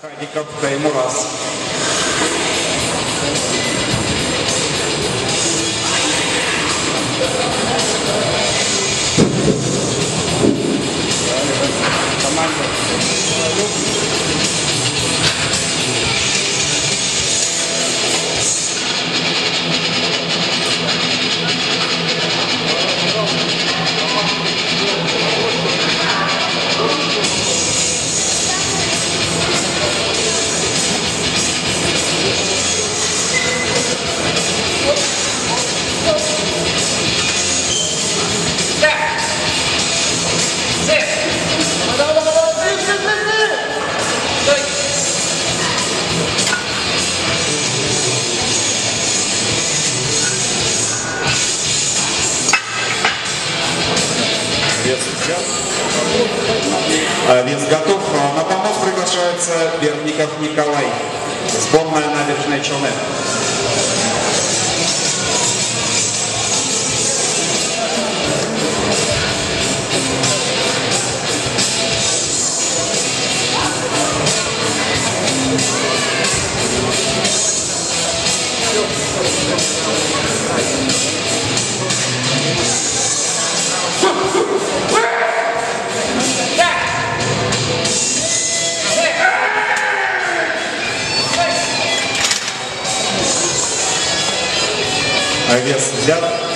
Хадиков Таймураз. Вес готов. На помост приглашается Бердников Николай. Сборная Набережные Челны. Вес взят.